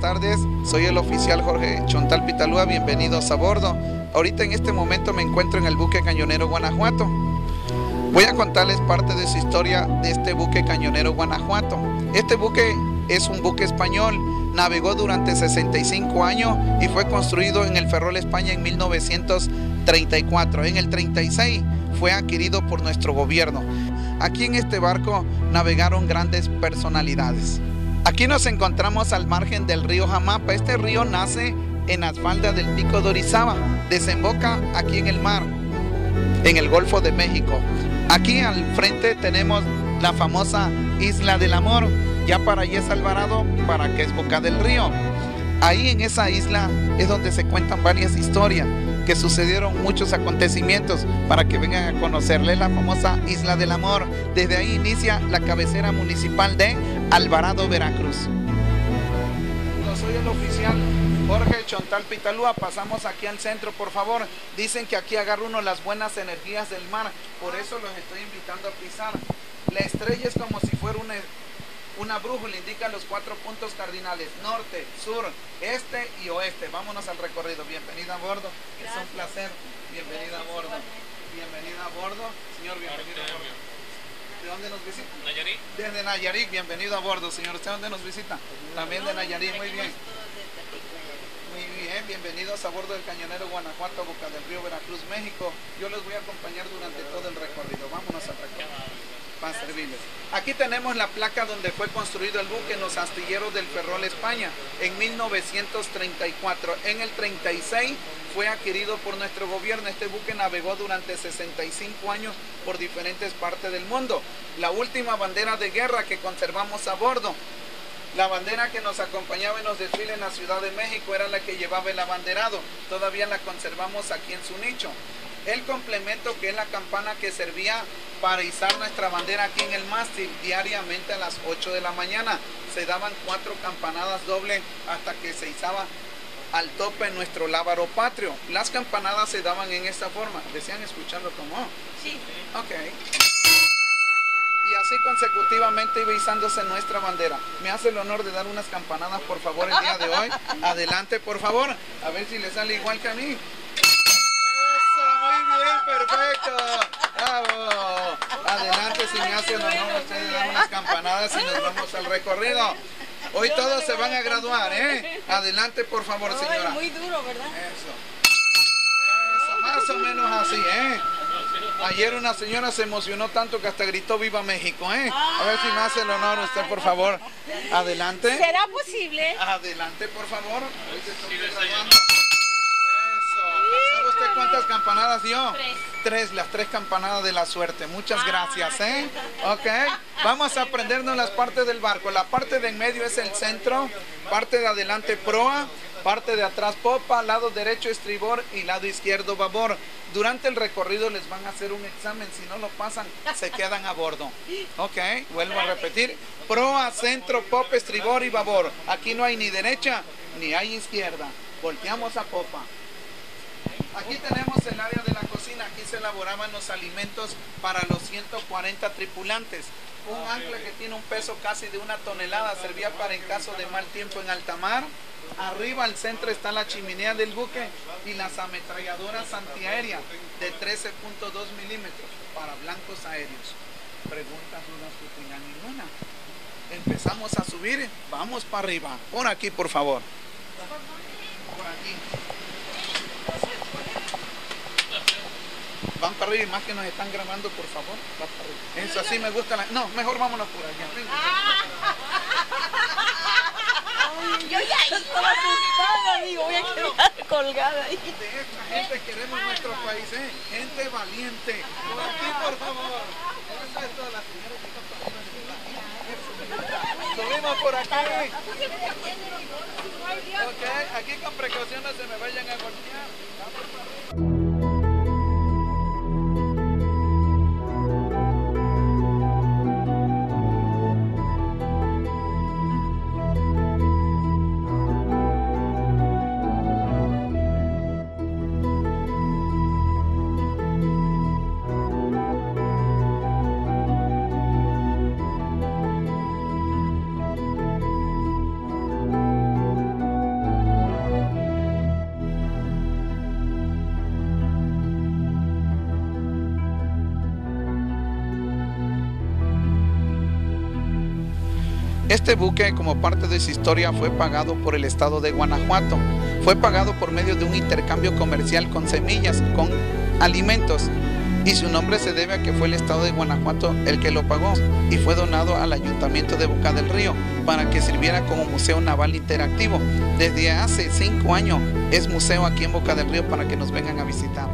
tardes, soy el oficial Jorge Chontal Pitalúa, bienvenidos a bordo. Ahorita en este momento me encuentro en el buque cañonero Guanajuato. Voy a contarles parte de su historia de este buque cañonero Guanajuato. Este buque es un buque español, navegó durante 65 años y fue construido en el Ferrol, España en 1934. En el 36 fue adquirido por nuestro gobierno. Aquí en este barco navegaron grandes personalidades. Aquí nos encontramos al margen del río Jamapa. Este río nace en las faldas del pico de Orizaba, desemboca aquí en el mar, en el Golfo de México. Aquí al frente tenemos la famosa Isla del Amor, ya para allá es Alvarado, para que es Boca del Río. Ahí en esa isla es donde se cuentan varias historias, que sucedieron muchos acontecimientos para que vengan a conocerle la famosa Isla del Amor. Desde ahí inicia la cabecera municipal de Alvarado, Veracruz. Soy el oficial Jorge Chontal Pitalúa, pasamos aquí al centro, por favor. Dicen que aquí agarra uno las buenas energías del mar, por eso los estoy invitando a pisar. La estrella es como si fuera una brújula, indica los 4 puntos cardinales: norte, sur, este y oeste. Vámonos al recorrido. Bienvenida a bordo. Gracias. Es un placer. Bienvenida. Gracias, a bordo. Igualmente. Bienvenida a bordo. Señor, bienvenido a bordo. ¿De dónde nos visita? Nayarit. Desde Nayarit, bienvenido a bordo, señor. ¿Usted dónde nos visita? También de Nayarit, muy bien. Muy bien, bienvenidos a bordo del cañonero Guanajuato, Boca del Río, Veracruz, México. Yo los voy a acompañar durante todo el recorrido. Vámonos al recorrido. Para servirles. Aquí tenemos la placa donde fue construido el buque en los astilleros del Ferrol, España, en 1934. En el 36 fue adquirido por nuestro gobierno. Este buque navegó durante 65 años por diferentes partes del mundo. La última bandera de guerra que conservamos a bordo, la bandera que nos acompañaba en los desfiles en la Ciudad de México, era la que llevaba el abanderado. Todavía la conservamos aquí en su nicho. El complemento, que es la campana que servía para izar nuestra bandera aquí en el mástil, diariamente a las 8 de la mañana se daban 4 campanadas dobles hasta que se izaba al tope nuestro lábaro patrio. Las campanadas se daban en esta forma. ¿Desean escucharlo como? Sí. Ok. Y así consecutivamente iba izándose nuestra bandera. Me hace el honor de dar unas campanadas, por favor, el día de hoy. Adelante, por favor. A ver si le sale igual que a mí. Muy bien, perfecto. Bravo. Adelante, si me hacen honor, ustedes dan unas campanadas y nos vamos al recorrido. Hoy todos se van a graduar, ¿eh? Adelante, por favor, señora. Muy duro, ¿verdad? Eso. Eso, más o menos así, ¿eh? Ayer una señora se emocionó tanto que hasta gritó "Viva México", ¿eh? A ver si me hace el honor usted, por favor. Adelante. ¿Será posible? Adelante, por favor. ¿Usted cuántas campanadas dio? 3, las 3 campanadas de la suerte. Muchas gracias, ¿eh? Ok, vamos a aprendernos las partes del barco. La parte de en medio es el centro, parte de adelante proa, parte de atrás popa, lado derecho estribor y lado izquierdo babor. Durante el recorrido les van a hacer un examen, si no lo pasan, se quedan a bordo. Ok, vuelvo a repetir: proa, centro, popa, estribor y babor. Aquí no hay ni derecha ni hay izquierda. Volteamos a popa. Aquí tenemos el área de la cocina. Aquí se elaboraban los alimentos para los 140 tripulantes. Un ancla que tiene un peso casi de 1 tonelada servía para en caso de mal tiempo en alta mar. Arriba al centro está la chimenea del buque y las ametralladoras antiaéreas de 13.2 milímetros para blancos aéreos. Preguntas, dudas que tengan ninguna. Empezamos a subir, vamos para arriba. Por aquí, por favor. Por aquí. Van para arriba, y más que nos están grabando, por favor, van para arriba. Eso así me gusta. No, mejor vámonos por aquí arriba. Ay, yo ya estaba asustada, digo, voy a quedar colgada ahí. De esta gente queremos nuestro país, ¿eh? Gente valiente. Por aquí, por favor. Eso es toda la señora que está pasando. Subimos por acá. Ok, aquí con precaución no se me vayan a golpear. Vamos para arriba. Este buque, como parte de su historia, fue pagado por el estado de Guanajuato. Fue pagado por medio de un intercambio comercial con semillas, con alimentos, y su nombre se debe a que fue el estado de Guanajuato el que lo pagó, y fue donado al ayuntamiento de Boca del Río para que sirviera como museo naval interactivo. Desde hace 5 años es museo aquí en Boca del Río para que nos vengan a visitar.